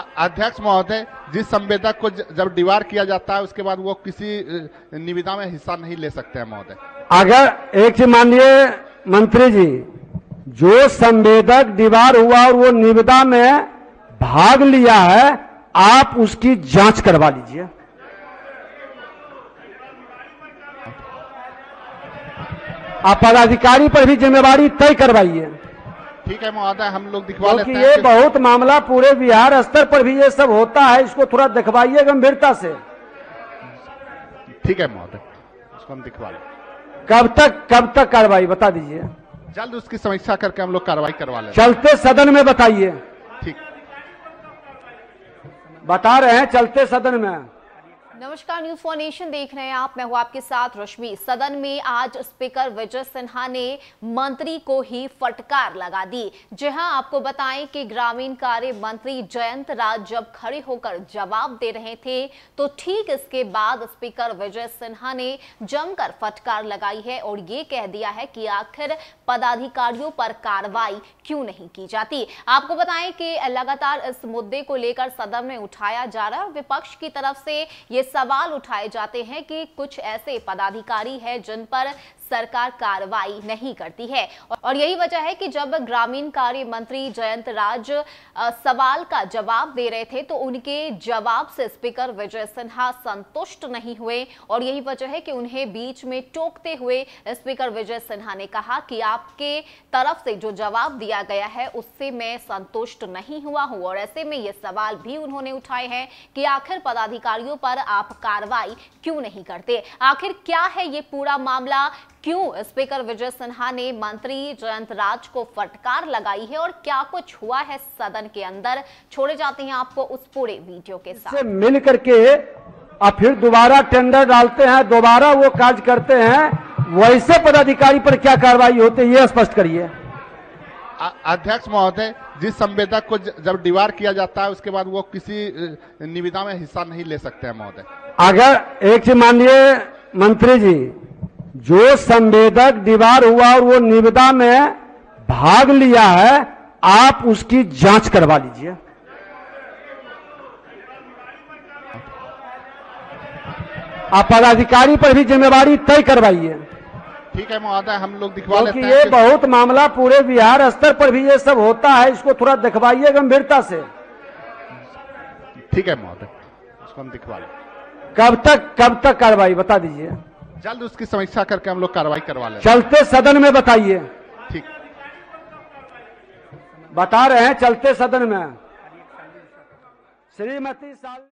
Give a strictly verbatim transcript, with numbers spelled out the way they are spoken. अध्यक्ष महोदय, जिस संवेदक को जब डिवार किया जाता है उसके बाद वो किसी निविदा में हिस्सा नहीं ले सकते हैं महोदय। अगर एक चीज माननीय मंत्री जी, जो संवेदक डिवार हुआ और वो निविदा में भाग लिया है, आप उसकी जांच करवा लीजिए। आप पदाधिकारी पर भी जिम्मेवारी तय करवाइए। ठीक है महोदय, हम लोग दिखवा लेते हैं। ये बहुत मामला पूरे बिहार स्तर पर भी ये सब होता है, इसको थोड़ा दिखवाइए गंभीरता से। ठीक है महोदय, इसको हम दिखवा लें। कब तक कब तक कार्रवाई बता दीजिए, जल्द उसकी समीक्षा करके हम लोग कार्रवाई करवा लें। चलते सदन में बताइए। ठीक, बता रहे हैं चलते सदन में। नमस्कार, न्यूज फॉर नेशन देख रहे हैं आप, मैं हूं आपके साथ रश्मि। सदन में आज स्पीकर विजय सिन्हा ने मंत्री को ही फटकार लगा दी। जहां आपको बताएं कि ग्रामीण कार्य मंत्री जयंत राज जब खड़े होकर जवाब दे रहे थे तो ठीक इसके बाद स्पीकर विजय सिन्हा ने जमकर फटकार लगाई है और ये कह दिया है कि आखिर पदाधिकारियों पर कार्रवाई क्यों नहीं की जाती। आपको बताएं कि लगातार इस मुद्दे को लेकर सदन में उठाया जा रहा है। विपक्ष की तरफ से ये सवाल उठाए जाते हैं कि कुछ ऐसे पदाधिकारी हैं जिन पर सरकार कार्रवाई नहीं करती है और यही वजह है कि जब ग्रामीण कार्य मंत्री जयंत राज सवाल का जवाब दे रहे थे तो उनके जवाब से स्पीकर विजय सिन्हा संतुष्ट नहीं हुए और यही वजह है कि उन्हें बीच में टोकते हुए स्पीकर विजय सिन्हा ने कहा कि आपके तरफ से जो जवाब दिया गया है उससे मैं संतुष्ट नहीं हुआ हूं। और ऐसे में ये सवाल भी उन्होंने उठाए हैं कि आखिर पदाधिकारियों पर आप कार्रवाई क्यों नहीं करते। आखिर क्या है ये पूरा मामला, क्यों स्पीकर विजय सिन्हा ने मंत्री जयंत राज को फटकार लगाई है और क्या कुछ हुआ है सदन के अंदर, छोड़े जाते हैं आपको उस पूरे वीडियो के साथ। मिल करके और फिर दोबारा टेंडर डालते हैं, दोबारा वो कार्य करते हैं, वैसे पदाधिकारी पर क्या कार्रवाई होती है ये स्पष्ट करिए। अध्यक्ष महोदय, जिस संवेदक को जब डिवार किया जाता है उसके बाद वो किसी निविदा में हिस्सा नहीं ले सकते हैं महोदय। अगर एक चीज माननीय मंत्री जी, जो संवेदक डिवार हुआ और वो निविदा में भाग लिया है, आप उसकी जांच करवा लीजिए। आप पदाधिकारी पर भी जिम्मेवारी तय करवाइए। ठीक है महोदय, हम लोग दिखवा लेते हैं। ये बहुत मामला पूरे बिहार स्तर पर भी ये सब होता है, इसको थोड़ा दिखवाइए गंभीरता से। ठीक है महोदय, इसको हम दिखवा लें। कब तक कब तक कार्रवाई बता दीजिए, जल्द उसकी समीक्षा करके हम लोग कार्रवाई करवा लें। चलते सदन में बताइए। ठीक, बता रहे हैं चलते सदन में। श्रीमती साल